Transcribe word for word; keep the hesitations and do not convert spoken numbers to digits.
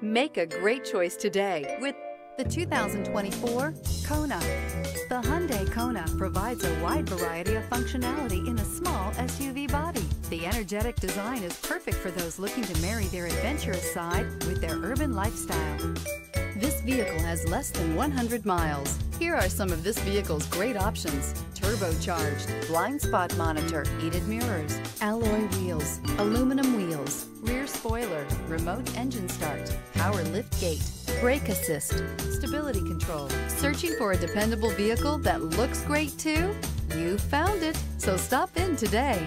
Make a great choice today with the two thousand twenty-four Kona. The Hyundai Kona provides a wide variety of functionality in a small S U V body. The energetic design is perfect for those looking to marry their adventurous side with their urban lifestyle. This vehicle has less than one hundred miles. Here are some of this vehicle's great options: turbocharged, blind spot monitor, heated mirrors, alloy wheels, aluminum wheels, rear spoiler, remote engine start, power lift gate, brake assist, stability control. Searching for a dependable vehicle that looks great too? You found it, so stop in today.